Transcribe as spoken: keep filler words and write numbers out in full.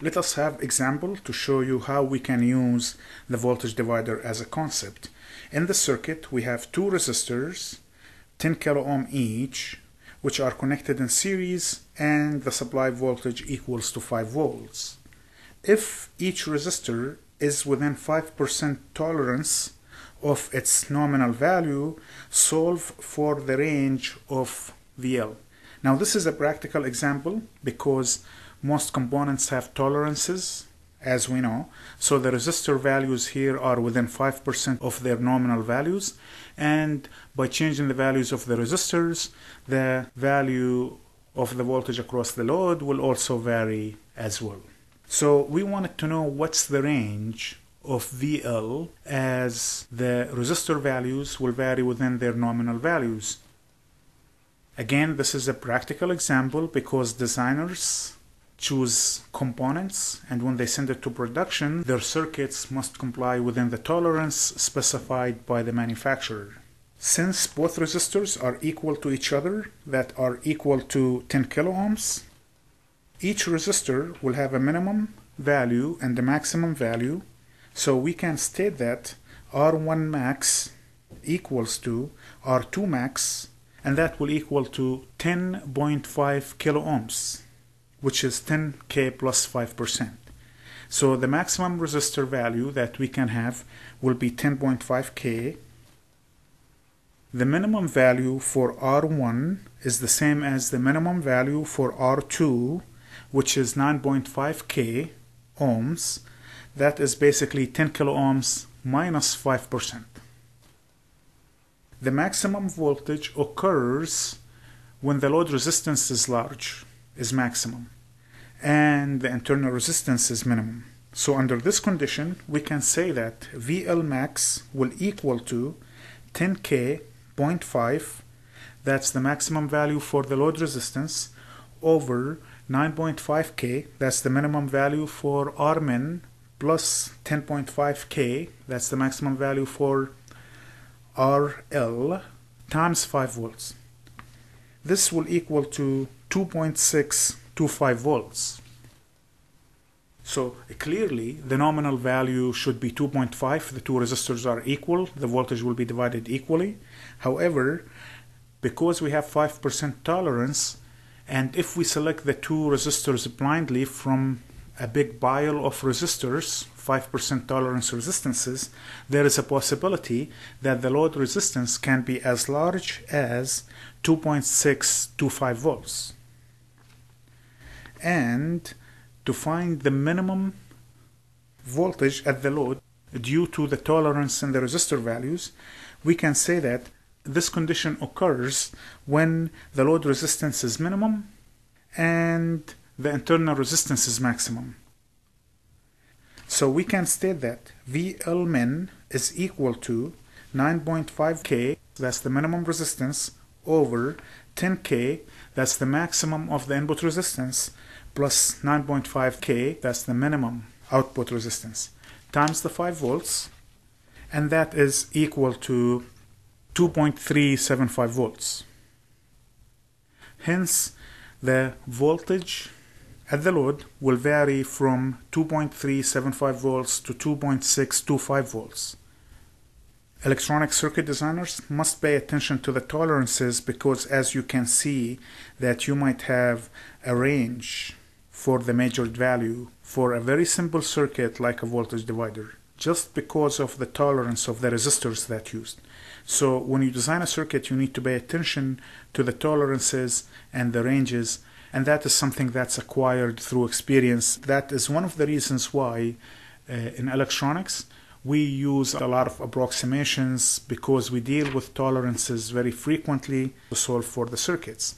let us have example to show you how we can use the voltage divider as a concept. In the circuit, we have two resistors, ten kilo ohm each, which are connected in series, and the supply voltage equals to five volts. If each resistor is within five percent tolerance of its nominal value, solve for the range of V L. Now this is a practical example because most components have tolerances, as we know, so the resistor values here are within five percent of their nominal values, and by changing the values of the resistors, the value of the voltage across the load will also vary as well. So we wanted to know what's the range of V L as the resistor values will vary within their nominal values. Again, this is a practical example because designers choose components, and when they send it to production, their circuits must comply within the tolerance specified by the manufacturer. Since both resistors are equal to each other, that are equal to ten kilo ohms, each resistor will have a minimum value and a maximum value, so we can state that R one max equals to R two max, and that will equal to ten point five kilo ohms, which is ten K plus five percent. So the maximum resistor value that we can have will be ten point five K. The minimum value for R one is the same as the minimum value for R two, which is nine point five K ohms. That is basically ten kilo ohms minus five percent. The maximum voltage occurs when the load resistance is large, is maximum, and the internal resistance is minimum. So under this condition, we can say that V L max will equal to ten K point five, that's the maximum value for the load resistance, over nine point five K, that's the minimum value for R min, plus ten point five K, that's the maximum value for R L, times five volts. This will equal to two point six two five volts. So clearly the nominal value should be two point five. The two resistors are equal. The voltage will be divided equally. However, because we have five percent tolerance, and if we select the two resistors blindly from a big pile of resistors, five percent tolerance resistances, there is a possibility that the load resistance can be as large as two point six two five volts. And to find the minimum voltage at the load due to the tolerance in the resistor values, we can say that this condition occurs when the load resistance is minimum and the internal resistance is maximum. So we can state that V L min is equal to nine point five K, that's the minimum resistance, over ten K, that's the maximum of the input resistance, plus nine point five K, that's the minimum output resistance, times the five volts, and that is equal to two point three seven five volts. Hence, the voltage at the load will vary from two point three seven five volts to two point six two five volts. Electronic circuit designers must pay attention to the tolerances because, as you can see, that you might have a range for the measured value for a very simple circuit like a voltage divider, just because of the tolerance of the resistors that used. So when you design a circuit, you need to pay attention to the tolerances and the ranges, and that is something that's acquired through experience. That is one of the reasons why uh, in electronics we use a lot of approximations, because we deal with tolerances very frequently to solve for the circuits.